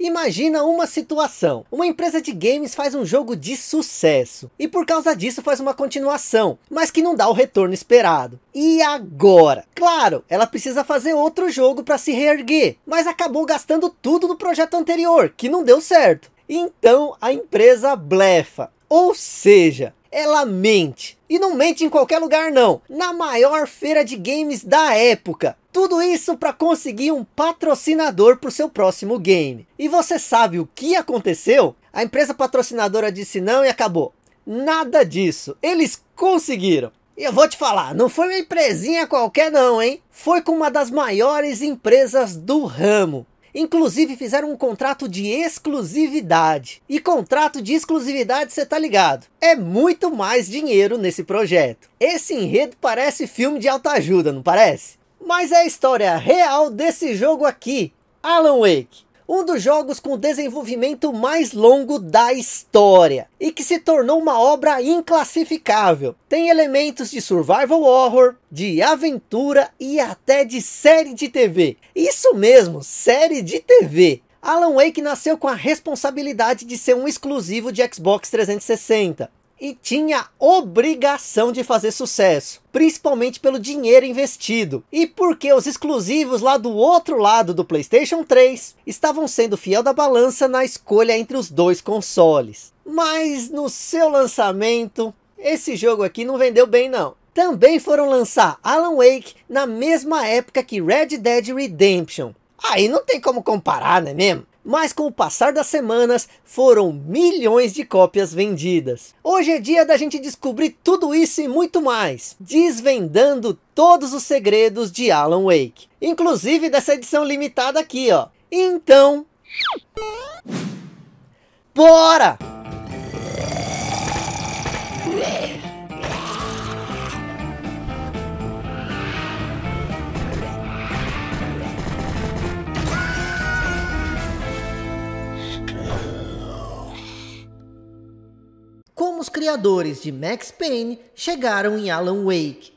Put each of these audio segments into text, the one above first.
Imagina uma situação, uma empresa de games faz um jogo de sucesso e por causa disso faz uma continuação, mas que não dá o retorno esperado. E agora? Claro, ela precisa fazer outro jogo para se reerguer, mas acabou gastando tudo no projeto anterior, que não deu certo. Então a empresa blefa, ou seja, ela mente. E não mente em qualquer lugar não, na maior feira de games da época. Tudo isso para conseguir um patrocinador para o seu próximo game. E você sabe o que aconteceu? A empresa patrocinadora disse não e acabou. Nada disso, eles conseguiram. E eu vou te falar, não foi uma empresinha qualquer não, hein? Foi com uma das maiores empresas do ramo. Inclusive fizeram um contrato de exclusividade. E contrato de exclusividade, você tá ligado, é muito mais dinheiro nesse projeto. Esse enredo parece filme de autoajuda, não parece? Mas é a história real desse jogo aqui, Alan Wake. Um dos jogos com desenvolvimento mais longo da história. E que se tornou uma obra inclassificável. Tem elementos de survival horror, de aventura e até de série de TV. Isso mesmo, série de TV. Alan Wake nasceu com a responsabilidade de ser um exclusivo de Xbox 360. E tinha obrigação de fazer sucesso, principalmente pelo dinheiro investido. E porque os exclusivos lá do outro lado do PlayStation 3 estavam sendo fiel da balança na escolha entre os dois consoles. Mas no seu lançamento, esse jogo aqui não vendeu bem não. Também foram lançar Alan Wake na mesma época que Red Dead Redemption. Aí não tem como comparar, não é mesmo? Mas com o passar das semanas, foram milhões de cópias vendidas. Hoje é dia da gente descobrir tudo isso e muito mais, desvendando todos os segredos de Alan Wake. Inclusive dessa edição limitada aqui, ó. Então, bora! Como os criadores de Max Payne chegaram em Alan Wake.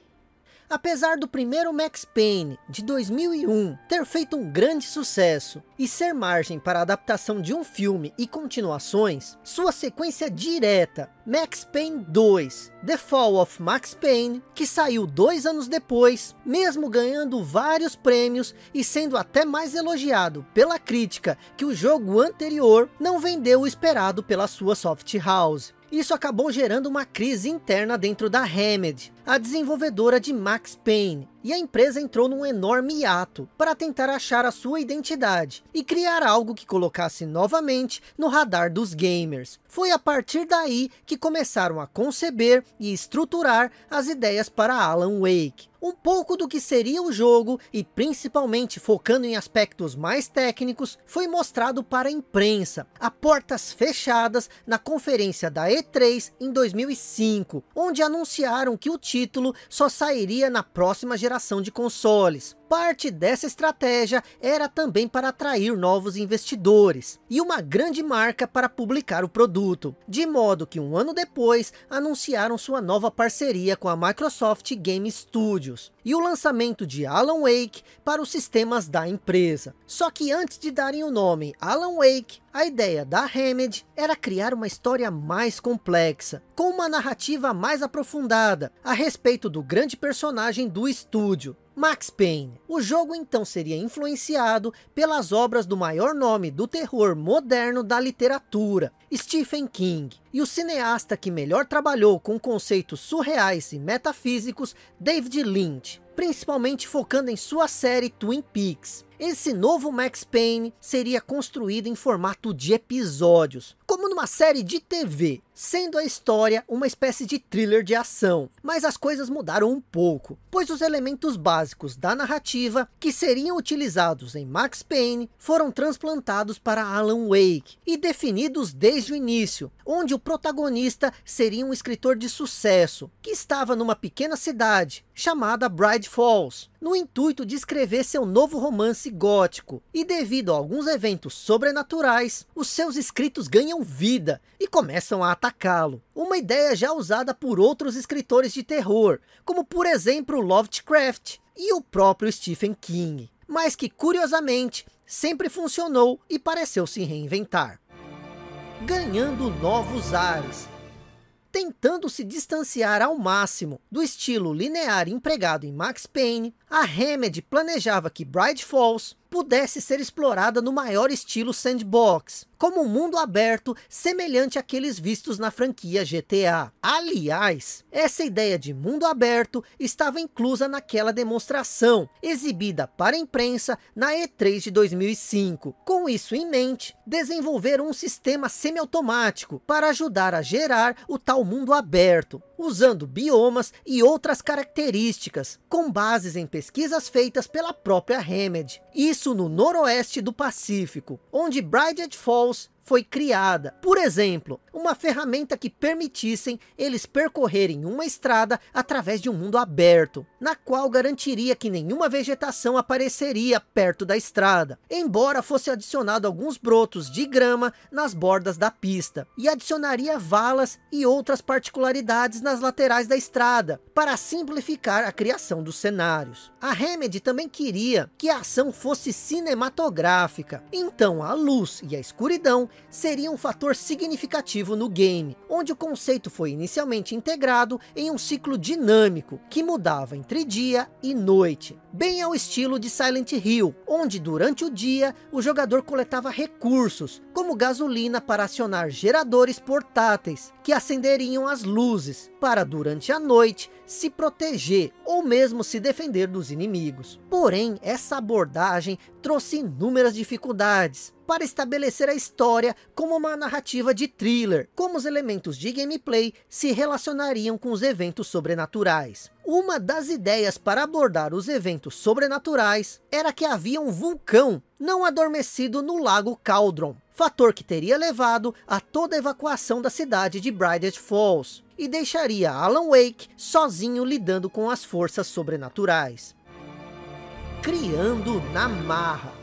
Apesar do primeiro Max Payne de 2001 ter feito um grande sucesso e ser margem para a adaptação de um filme e continuações, sua sequência direta, Max Payne 2, The Fall of Max Payne, que saiu 2 anos depois, mesmo ganhando vários prêmios e sendo até mais elogiado pela crítica que o jogo anterior, não vendeu o esperado pela sua soft house. Isso acabou gerando uma crise interna dentro da Remedy, a desenvolvedora de Max Payne, e a empresa entrou num enorme hiato para tentar achar a sua identidade e criar algo que colocasse novamente no radar dos gamers. Foi a partir daí que começaram a conceber e estruturar as ideias para Alan Wake. Um pouco do que seria o jogo, e principalmente focando em aspectos mais técnicos, foi mostrado para a imprensa, a portas fechadas, na conferência da E3 em 2005, onde anunciaram que o título só sairia na próxima geração de consoles. Parte dessa estratégia era também para atrair novos investidores e uma grande marca para publicar o produto, de modo que um ano depois anunciaram sua nova parceria com a Microsoft Game Studios e o lançamento de Alan Wake para os sistemas da empresa. Só que antes de darem o nome Alan Wake, a ideia da Remedy era criar uma história mais complexa, com uma narrativa mais aprofundada a respeito do grande personagem do estúdio, Max Payne. O jogo então seria influenciado pelas obras do maior nome do terror moderno da literatura, Stephen King, e o cineasta que melhor trabalhou com conceitos surreais e metafísicos, David Lynch, principalmente focando em sua série Twin Peaks. Esse novo Max Payne seria construído em formato de episódios, como numa série de TV, sendo a história uma espécie de thriller de ação. Mas as coisas mudaram um pouco, pois os elementos básicos da narrativa que seriam utilizados em Max Payne foram transplantados para Alan Wake e definidos desde o início, onde o protagonista seria um escritor de sucesso que estava numa pequena cidade chamada Bride Falls, no intuito de escrever seu novo romance gótico. E devido a alguns eventos sobrenaturais, os seus escritos ganham vida e começam a atacá-lo. Uma ideia já usada por outros escritores de terror, como por exemplo Lovecraft e o próprio Stephen King, mas que curiosamente sempre funcionou e pareceu se reinventar, ganhando novos ares, tentando se distanciar ao máximo do estilo linear empregado em Max Payne. A Remedy planejava que Bride Falls pudesse ser explorada no maior estilo sandbox, como um mundo aberto semelhante àqueles vistos na franquia GTA. Aliás, essa ideia de mundo aberto estava inclusa naquela demonstração, exibida para a imprensa na E3 de 2005. Com isso em mente, desenvolveram um sistema semiautomático para ajudar a gerar o tal mundo aberto, usando biomas e outras características, com bases em pesquisas feitas pela própria Remedy. Isso no noroeste do Pacífico, onde Bride Falls foi criada. Por exemplo, uma ferramenta que permitissem eles percorrerem uma estrada através de um mundo aberto, na qual garantiria que nenhuma vegetação apareceria perto da estrada, embora fosse adicionado alguns brotos de grama nas bordas da pista, e adicionaria valas e outras particularidades nas laterais da estrada, para simplificar a criação dos cenários. A Remedy também queria que a ação fosse cinematográfica, então a luz e a escuridão seria um fator significativo no game, onde o conceito foi inicialmente integrado em um ciclo dinâmico, que mudava entre dia e noite, bem ao estilo de Silent Hill, onde durante o dia o jogador coletava recursos, como gasolina, para acionar geradores portáteis, que acenderiam as luzes, para durante a noite se proteger, ou mesmo se defender dos inimigos. Porém, essa abordagem trouxe inúmeras dificuldades para estabelecer a história como uma narrativa de thriller, como os elementos de gameplay se relacionariam com os eventos sobrenaturais. Uma das ideias para abordar os eventos sobrenaturais era que havia um vulcão não adormecido no lago Cauldron, fator que teria levado a toda a evacuação da cidade de Bride Falls, e deixaria Alan Wake sozinho lidando com as forças sobrenaturais. Criando na marra.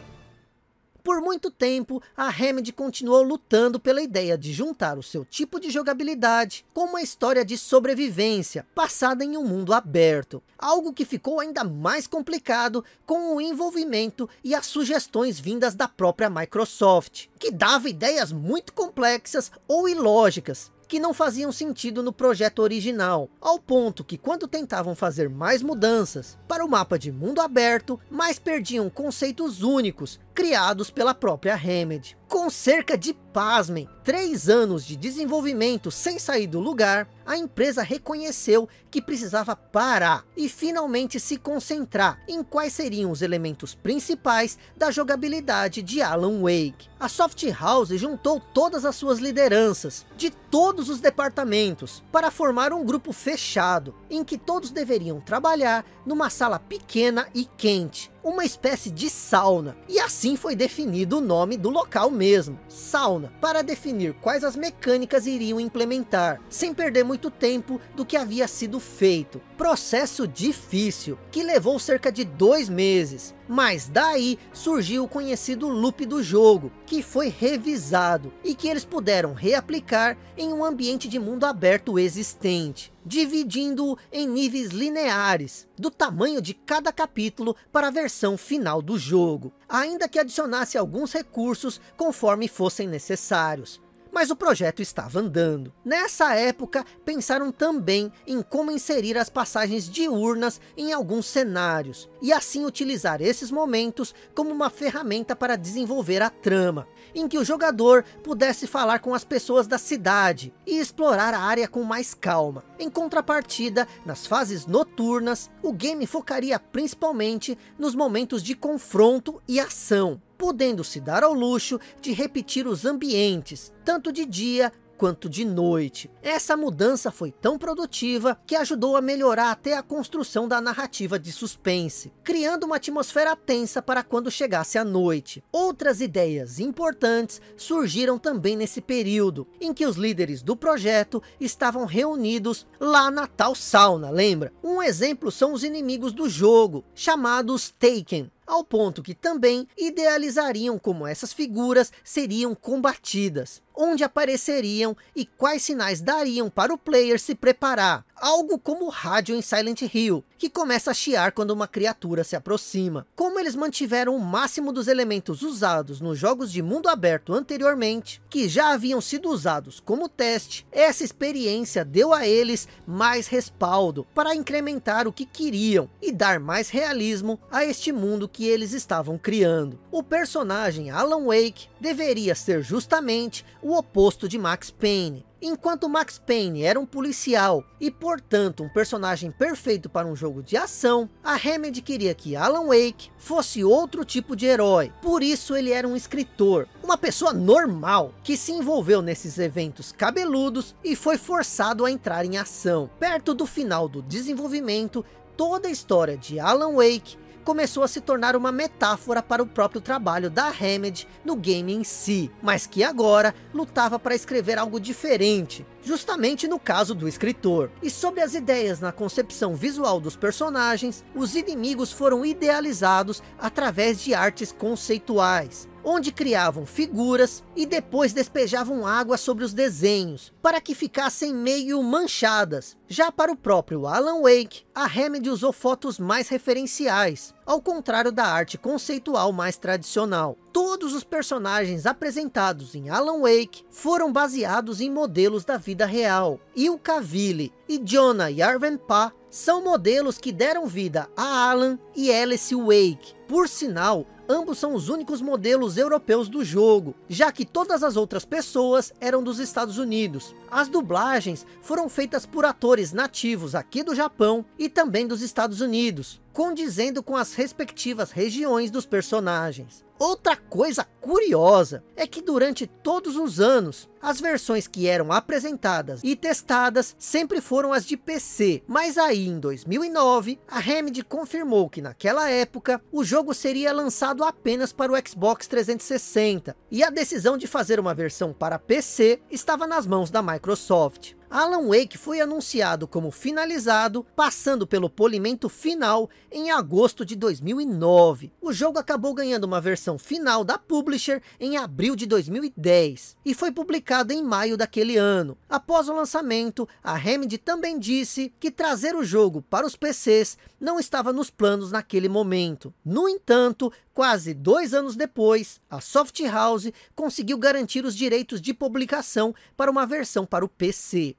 Por muito tempo, a Remedy continuou lutando pela ideia de juntar o seu tipo de jogabilidade com uma história de sobrevivência, passada em um mundo aberto. Algo que ficou ainda mais complicado com o envolvimento e as sugestões vindas da própria Microsoft, que dava ideias muito complexas ou ilógicas, que não faziam sentido no projeto original, ao ponto que quando tentavam fazer mais mudanças para o mapa de mundo aberto, mais perdiam conceitos únicos criados pela própria Remedy. Com cerca de, pasmem, 3 anos de desenvolvimento sem sair do lugar, a empresa reconheceu que precisava parar e finalmente se concentrar em quais seriam os elementos principais da jogabilidade de Alan Wake. A Soft House juntou todas as suas lideranças, de todos os departamentos, para formar um grupo fechado, em que todos deveriam trabalhar numa sala pequena e quente, uma espécie de sauna, e assim foi definido o nome do local mesmo, sauna, para definir quais as mecânicas iriam implementar, sem perder muito tempo do que havia sido feito. Processo difícil, que levou cerca de 2 meses, mas daí surgiu o conhecido loop do jogo, que foi revisado, e que eles puderam reaplicar em um ambiente de mundo aberto existente, dividindo-o em níveis lineares, do tamanho de cada capítulo para a versão final do jogo, ainda que adicionasse alguns recursos conforme fossem necessários. Mas o projeto estava andando. Nessa época, pensaram também em como inserir as passagens diurnas em alguns cenários, e assim utilizar esses momentos como uma ferramenta para desenvolver a trama, em que o jogador pudesse falar com as pessoas da cidade e explorar a área com mais calma. Em contrapartida, nas fases noturnas, o game focaria principalmente nos momentos de confronto e ação, podendo se dar ao luxo de repetir os ambientes, tanto de dia quanto de noite. Essa mudança foi tão produtiva que ajudou a melhorar até a construção da narrativa de suspense, criando uma atmosfera tensa para quando chegasse a noite. Outras ideias importantes surgiram também nesse período, em que os líderes do projeto estavam reunidos lá na tal sauna, lembra? Um exemplo são os inimigos do jogo, chamados Taken, ao ponto que também idealizariam como essas figuras seriam combatidas, onde apareceriam e quais sinais dariam para o player se preparar, algo como o rádio em Silent Hill, que começa a chiar quando uma criatura se aproxima. Como eles mantiveram o máximo dos elementos usados nos jogos de mundo aberto anteriormente, que já haviam sido usados como teste, essa experiência deu a eles mais respaldo para incrementar o que queriam e dar mais realismo a este mundo que eles estavam criando. O personagem Alan Wake deveria ser justamente o oposto de Max Payne. Enquanto Max Payne era um policial e portanto um personagem perfeito para um jogo de ação, a Remedy queria que Alan Wake fosse outro tipo de herói. Por isso ele era um escritor, uma pessoa normal, que se envolveu nesses eventos cabeludos e foi forçado a entrar em ação. Perto do final do desenvolvimento, toda a história de Alan Wake começou a se tornar uma metáfora para o próprio trabalho da Remedy no game em si, mas que agora lutava para escrever algo diferente, justamente no caso do escritor. E sobre as ideias na concepção visual dos personagens, os inimigos foram idealizados através de artes conceituais, onde criavam figuras e depois despejavam água sobre os desenhos, para que ficassem meio manchadas. Já para o próprio Alan Wake, a Remedy usou fotos mais referenciais, ao contrário da arte conceitual mais tradicional. Todos os personagens apresentados em Alan Wake foram baseados em modelos da vida real. Ilka Ville e Jonah Yarvenpá são modelos que deram vida a Alan e Alice Wake. Por sinal, ambos são os únicos modelos europeus do jogo, já que todas as outras pessoas eram dos Estados Unidos. As dublagens foram feitas por atores nativos aqui do Japão e também dos Estados Unidos, condizendo com as respectivas regiões dos personagens. Outra coisa curiosa é que durante todos os anos, as versões que eram apresentadas e testadas sempre foram as de PC, mas aí em 2009, a Remedy confirmou que naquela época, o jogo seria lançado apenas para o Xbox 360, e a decisão de fazer uma versão para PC estava nas mãos da Microsoft. Alan Wake foi anunciado como finalizado, passando pelo polimento final em agosto de 2009. O jogo acabou ganhando uma versão final da publisher em abril de 2010 e foi publicado em maio daquele ano. Após o lançamento, a Remedy também disse que trazer o jogo para os PCs não estava nos planos naquele momento. No entanto, quase 2 anos depois, a Soft House conseguiu garantir os direitos de publicação para uma versão para o PC.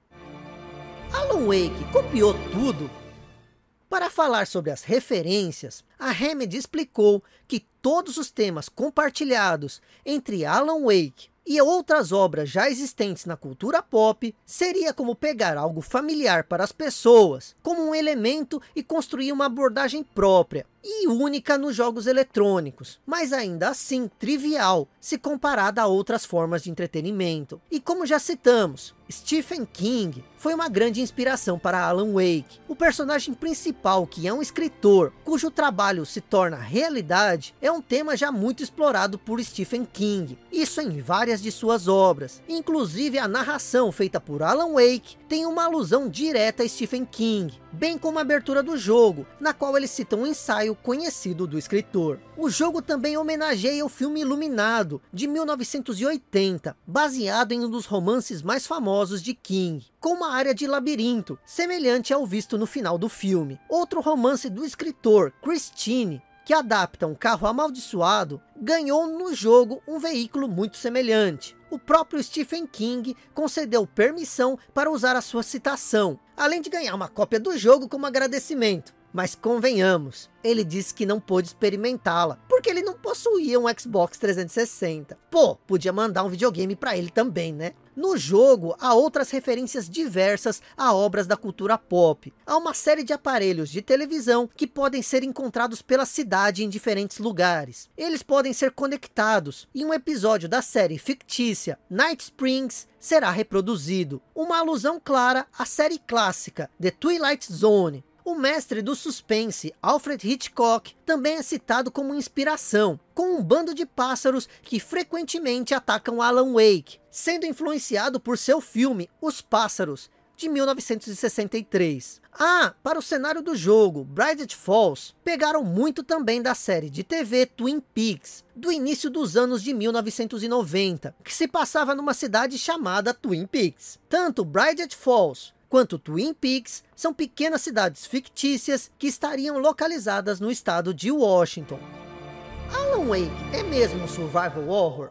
Alan Wake copiou tudo? Para falar sobre as referências, a Remedy explicou que todos os temas compartilhados entre Alan Wake e outras obras já existentes na cultura pop, seria como pegar algo familiar para as pessoas, como um elemento e construir uma abordagem própria e única nos jogos eletrônicos, mas ainda assim trivial, se comparada a outras formas de entretenimento. E como já citamos, Stephen King foi uma grande inspiração para Alan Wake. O personagem principal, que é um escritor, cujo trabalho se torna realidade, é um tema já muito explorado por Stephen King, isso em várias de suas obras. Inclusive a narração feita por Alan Wake tem uma alusão direta a Stephen King, bem como a abertura do jogo, na qual ele cita um ensaio conhecido do escritor. O jogo também homenageia o filme Iluminado, de 1980, baseado em um dos romances mais famosos de King, com uma área de labirinto, semelhante ao visto no final do filme. Outro romance do escritor, Christine, que adapta um carro amaldiçoado, ganhou no jogo um veículo muito semelhante. O próprio Stephen King concedeu permissão para usar a sua citação, além de ganhar uma cópia do jogo como agradecimento. Mas convenhamos, ele disse que não pôde experimentá-la, porque ele não possuía um Xbox 360. Pô, podia mandar um videogame para ele também, né? No jogo, há outras referências diversas a obras da cultura pop. Há uma série de aparelhos de televisão que podem ser encontrados pela cidade em diferentes lugares. Eles podem ser conectados, e um episódio da série fictícia Night Springs será reproduzido. Uma alusão clara à série clássica The Twilight Zone. O mestre do suspense, Alfred Hitchcock, também é citado como inspiração, com um bando de pássaros que frequentemente atacam Alan Wake, sendo influenciado por seu filme Os Pássaros, de 1963. Ah, para o cenário do jogo, Bridget Falls pegaram muito também da série de TV Twin Peaks, do início dos anos de 1990, que se passava numa cidade chamada Twin Peaks. Tanto Bridget Falls quanto Twin Peaks são pequenas cidades fictícias que estariam localizadas no estado de Washington. Alan Wake é mesmo um survival horror?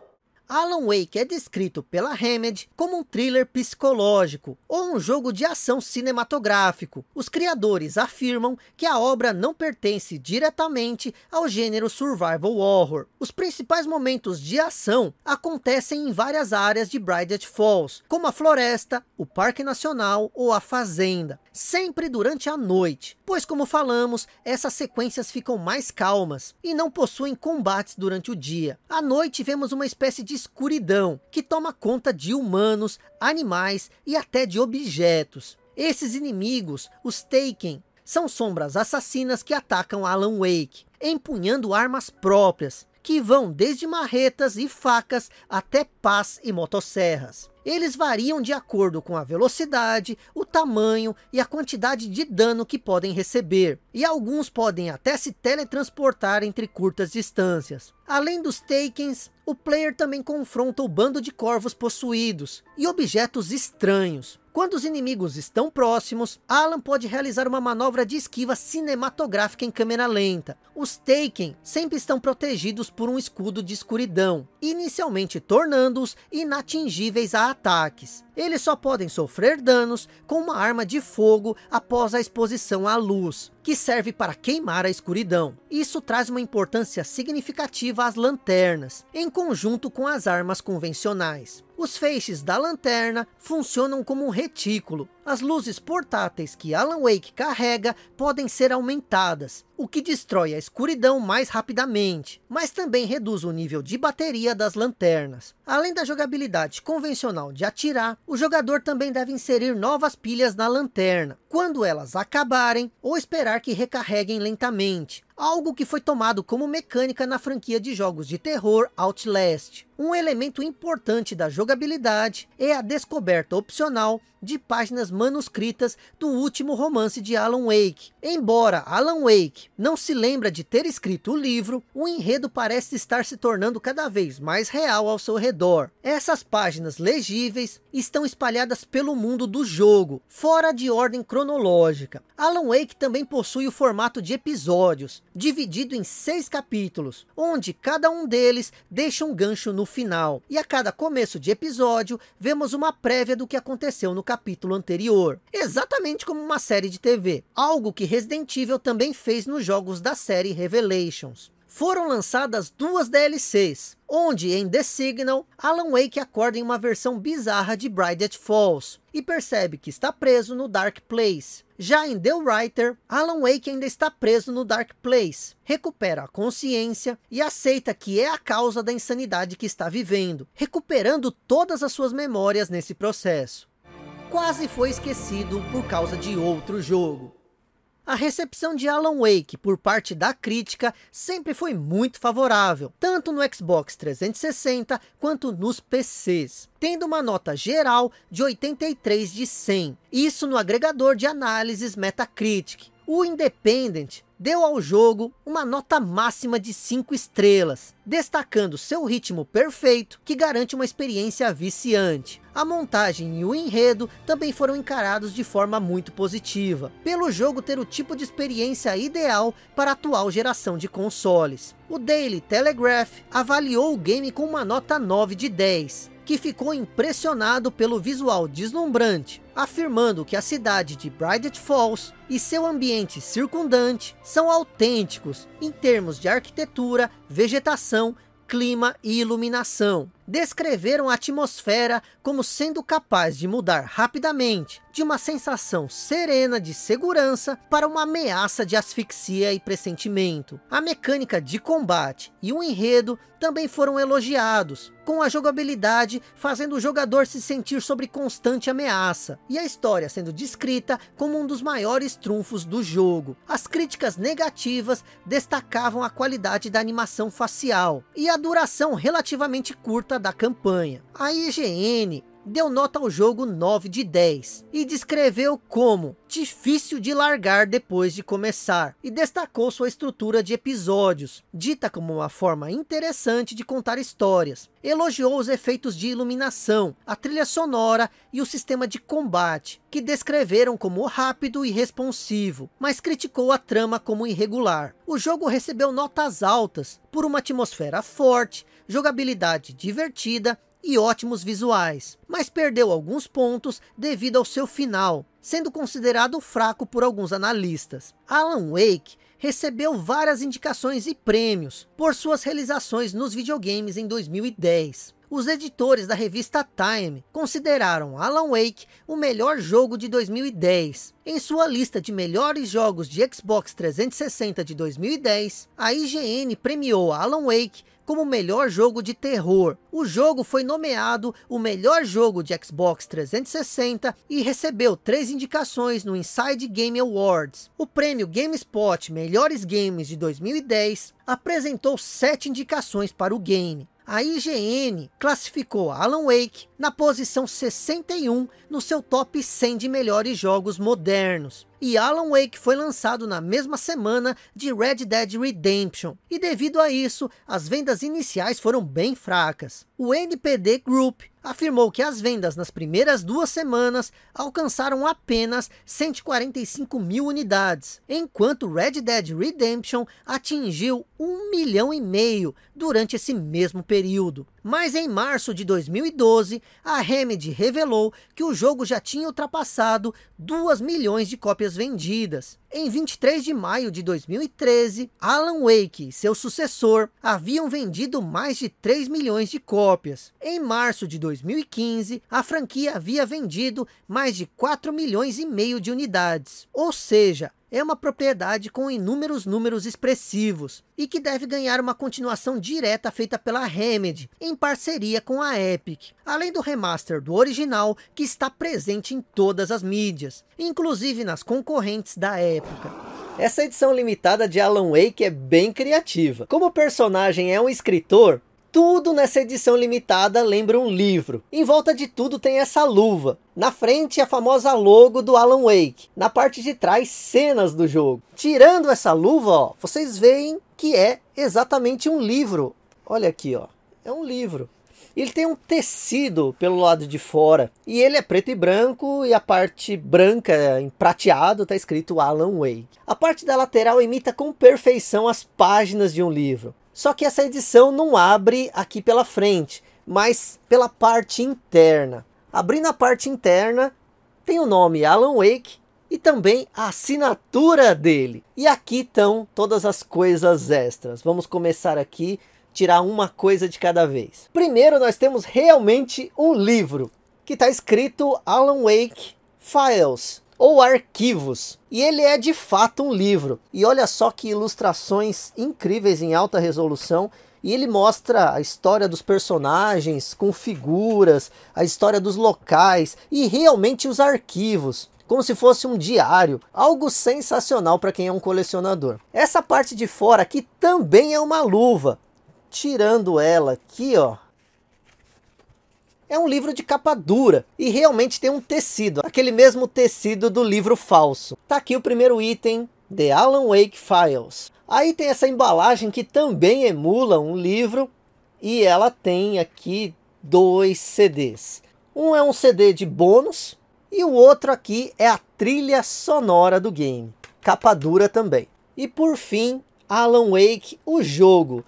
Alan Wake é descrito pela Remedy como um thriller psicológico ou um jogo de ação cinematográfico. Os criadores afirmam que a obra não pertence diretamente ao gênero survival horror. Os principais momentos de ação acontecem em várias áreas de Bridget Falls, como a floresta, o Parque Nacional ou a fazenda, sempre durante a noite, pois, como falamos, essas sequências ficam mais calmas e não possuem combates durante o dia. À noite vemos uma espécie de escuridão que toma conta de humanos, animais e até de objetos. Esses inimigos, os Taken, são sombras assassinas que atacam Alan Wake, empunhando armas próprias, que vão desde marretas e facas até pás e motosserras. Eles variam de acordo com a velocidade, o tamanho e a quantidade de dano que podem receber. E alguns podem até se teletransportar entre curtas distâncias. Além dos Takens, o player também confronta o bando de corvos possuídos e objetos estranhos. Quando os inimigos estão próximos, Alan pode realizar uma manobra de esquiva cinematográfica em câmera lenta. Os Taken sempre estão protegidos por um escudo de escuridão, inicialmente tornando-os inatingíveis a ataques. Eles só podem sofrer danos com uma arma de fogo após a exposição à luz, que serve para queimar a escuridão. Isso traz uma importância significativa às lanternas, em conjunto com as armas convencionais. Os feixes da lanterna funcionam como um retículo. As luzes portáteis que Alan Wake carrega podem ser aumentadas, o que destrói a escuridão mais rapidamente, mas também reduz o nível de bateria das lanternas. Além da jogabilidade convencional de atirar, o jogador também deve inserir novas pilhas na lanterna, quando elas acabarem, ou esperar que recarreguem lentamente. Algo que foi tomado como mecânica na franquia de jogos de terror Outlast. Um elemento importante da jogabilidade é a descoberta opcional de páginas manuscritas do último romance de Alan Wake. Embora Alan Wake não se lembra de ter escrito o livro, o enredo parece estar se tornando cada vez mais real ao seu redor. Essas páginas legíveis estão espalhadas pelo mundo do jogo, fora de ordem cronológica. Alan Wake também possui o formato de episódios, dividido em 6 capítulos, onde cada um deles deixa um gancho no final, e a cada começo de episódio vemos uma prévia do que aconteceu no capítulo anterior, exatamente como uma série de TV, algo que Resident Evil também fez nos jogos da série Revelations. Foram lançadas 2 DLCs, onde em The Signal, Alan Wake acorda em uma versão bizarra de Bridget Falls, e percebe que está preso no Dark Place. Já em The Writer, Alan Wake ainda está preso no Dark Place, recupera a consciência e aceita que é a causa da insanidade que está vivendo, recuperando todas as suas memórias nesse processo. Quase foi esquecido por causa de outro jogo. A recepção de Alan Wake por parte da crítica sempre foi muito favorável, tanto no Xbox 360 quanto nos PCs, tendo uma nota geral de 83 de 100, isso no agregador de análises Metacritic. O Independent deu ao jogo uma nota máxima de 5 estrelas, destacando seu ritmo perfeito, que garante uma experiência viciante. A montagem e o enredo também foram encarados de forma muito positiva, pelo jogo ter o tipo de experiência ideal para a atual geração de consoles. O Daily Telegraph avaliou o game com uma nota 9 de 10, que ficou impressionado pelo visual deslumbrante, afirmando que a cidade de Bridget Falls e seu ambiente circundante são autênticos em termos de arquitetura, vegetação, clima e iluminação. Descreveram a atmosfera como sendo capaz de mudar rapidamente de uma sensação serena de segurança para uma ameaça de asfixia e pressentimento. A mecânica de combate e o enredo também foram elogiados, com a jogabilidade fazendo o jogador se sentir sob constante ameaça, e a história sendo descrita como um dos maiores trunfos do jogo. As críticas negativas destacavam a qualidade da animação facial e a duração relativamente curta da campanha. A IGN deu nota ao jogo 9 de 10 e descreveu como difícil de largar depois de começar, e destacou sua estrutura de episódios, dita como uma forma interessante de contar histórias. Elogiou os efeitos de iluminação, a trilha sonora e o sistema de combate, que descreveram como rápido e responsivo, mas criticou a trama como irregular. O jogo recebeu notas altas por uma atmosfera forte, jogabilidade divertida e ótimos visuais, mas perdeu alguns pontos devido ao seu final, sendo considerado fraco por alguns analistas. Alan Wake recebeu várias indicações e prêmios por suas realizações nos videogames em 2010. Os editores da revista Time consideraram Alan Wake o melhor jogo de 2010. Em sua lista de melhores jogos de Xbox 360 de 2010, a IGN premiou Alan Wake como o melhor jogo de terror. O jogo foi nomeado o melhor jogo de Xbox 360 e recebeu 3 indicações no Inside Game Awards. O prêmio GameSpot Melhores Games de 2010 apresentou 7 indicações para o game. A IGN classificou Alan Wake na posição 61 no seu top 100 de melhores jogos modernos. E Alan Wake foi lançado na mesma semana de Red Dead Redemption. E devido a isso, as vendas iniciais foram bem fracas. O NPD Group afirmou que as vendas nas primeiras 2 semanas alcançaram apenas 145 mil unidades, enquanto Red Dead Redemption atingiu 1,5 milhão durante esse mesmo período. Mas em março de 2012, a Remedy revelou que o jogo já tinha ultrapassado 2 milhões de cópias vendidas. Em 23 de maio de 2013, Alan Wake e seu sucessor haviam vendido mais de 3 milhões de cópias. Em março de 2015, a franquia havia vendido mais de 4,5 milhões de unidades. Ou seja, é uma propriedade com inúmeros números expressivos e que deve ganhar uma continuação direta feita pela Remedy em parceria com a Epic, além do remaster do original que está presente em todas as mídias, inclusive nas concorrentes da época. Essa edição limitada de Alan Wake é bem criativa. Como o personagem é um escritor, tudo nessa edição limitada lembra um livro. Em volta de tudo tem essa luva. Na frente, a famosa logo do Alan Wake. Na parte de trás, cenas do jogo. Tirando essa luva, ó, vocês veem que é exatamente um livro. Olha aqui, ó, é um livro. Ele tem um tecido pelo lado de fora. E ele é preto e branco. E a parte branca, em prateado, está escrito Alan Wake. A parte da lateral imita com perfeição as páginas de um livro. Só que essa edição não abre aqui pela frente, mas pela parte interna. Abrindo a parte interna, tem o nome Alan Wake e também a assinatura dele. E aqui estão todas as coisas extras. Vamos começar aqui, tirar uma coisa de cada vez. Primeiro, nós temos realmente um livro, que está escrito Alan Wake Files, ou arquivos, e ele é de fato um livro. E olha só que ilustrações incríveis em alta resolução, e ele mostra a história dos personagens com figuras, a história dos locais e realmente os arquivos, como se fosse um diário, algo sensacional para quem é um colecionador. Essa parte de fora aqui também é uma luva, tirando ela aqui, ó. É um livro de capa dura e realmente tem um tecido, aquele mesmo tecido do livro falso. Tá aqui o primeiro item, The Alan Wake Files. Aí tem essa embalagem que também emula um livro e ela tem aqui 2 CDs. Um é um CD de bônus e o outro aqui é a trilha sonora do game. Capa dura também. E por fim, Alan Wake, o jogo.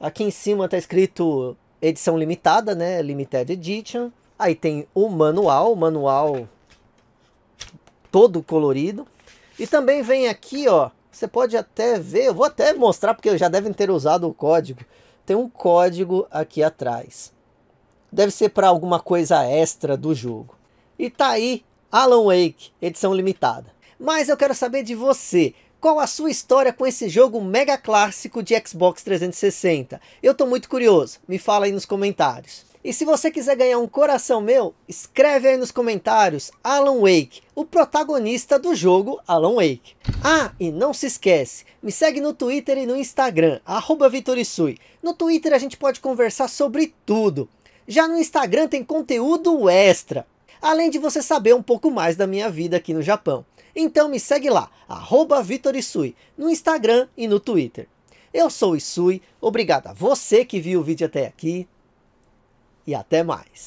Aqui em cima tá escrito edição limitada, né? Limited Edition. Aí tem o manual todo colorido. E também vem aqui, ó, você pode até ver, eu vou até mostrar porque já devem ter usado o código. Tem um código aqui atrás. Deve ser para alguma coisa extra do jogo. E tá aí, Alan Wake, edição limitada. Mas eu quero saber de você. Qual a sua história com esse jogo mega clássico de Xbox 360? Eu tô muito curioso, me fala aí nos comentários. E se você quiser ganhar um coração meu, escreve aí nos comentários Alan Wake, o protagonista do jogo Alan Wake. Ah, e não se esquece, me segue no Twitter e no Instagram, @VitorIssui. No Twitter a gente pode conversar sobre tudo. Já no Instagram tem conteúdo extra, além de você saber um pouco mais da minha vida aqui no Japão. Então me segue lá, @VitorIsui, no Instagram e no Twitter. Eu sou o Isui, obrigado a você que viu o vídeo até aqui e até mais.